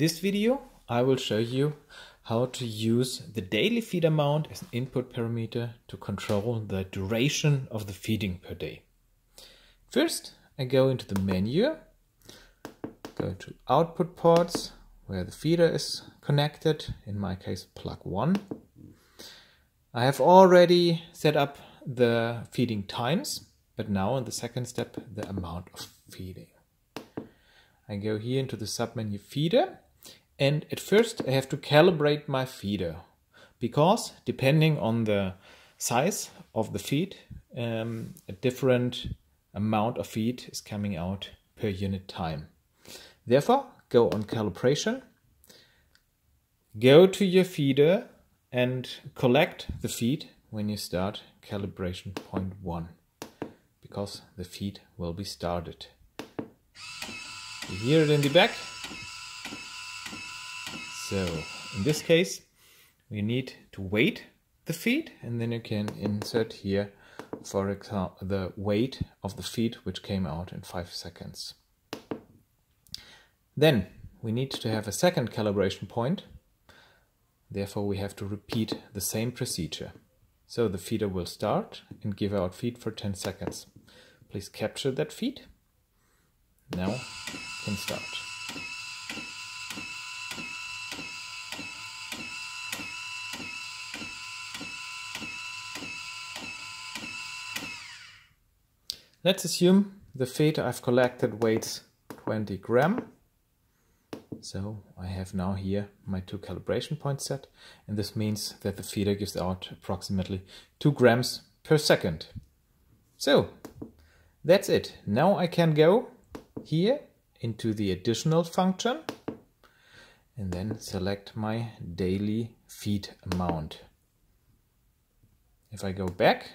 this video, I will show you how to use the daily feed amount as an input parameter to control the duration of the feeding per day. First, I go into the menu, go to output ports where the feeder is connected, in my case plug 1. I have already set up the feeding times, but now in the second step the amount of feeding. I go here into the submenu feeder, and at first I have to calibrate my feeder, because depending on the size of the feed, a different amount of feed is coming out per unit time. Therefore, go on calibration, go to your feeder and collect the feed when you start calibration point 1, because the feed will be started. You hear it in the back. So in this case we need to weight the feed, and then you can insert here, for example, the weight of the feed which came out in 5 seconds. Then we need to have a second calibration point, therefore we have to repeat the same procedure. So the feeder will start and give out feed for 10 seconds. Please capture that feed. Now it can start. Let's assume the feed I've collected weighs 20 grams. So I have now here my 2 calibration points set, and this means that the feeder gives out approximately 2 grams per second. So that's it. Now I can go here into the additional function and then select my daily feed amount. If I go back,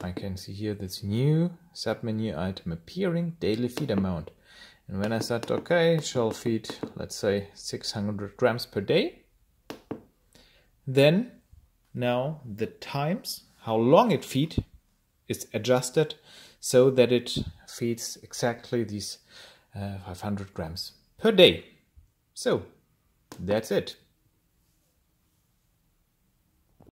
I can see here this new submenu item appearing, daily feed amount. And when I said, okay, shall feed, let's say 600 grams per day, then now the times, how long it feed, is adjusted so that it feeds exactly these 500 grams per day. So that's it.